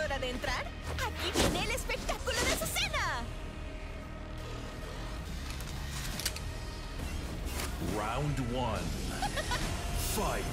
hora de entrar? ¡Aquí viene el espectáculo de Azucena! Round 1. Fight.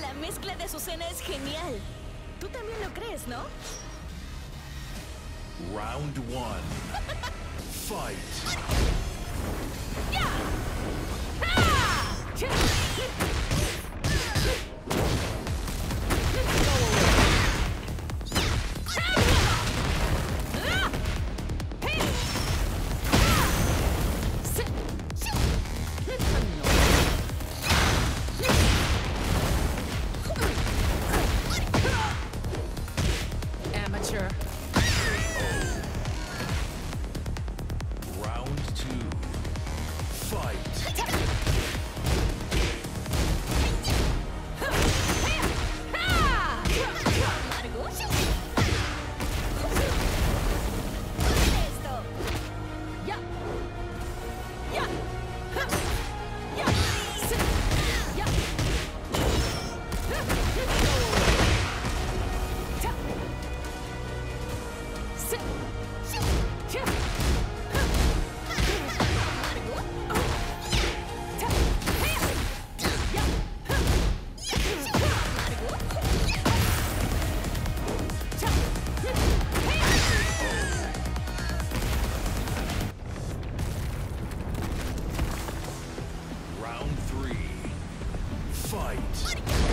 La mezcla de Azucena es genial. Tú también lo crees, ¿no? Round 1. Fight. Round 2. Fight. fight.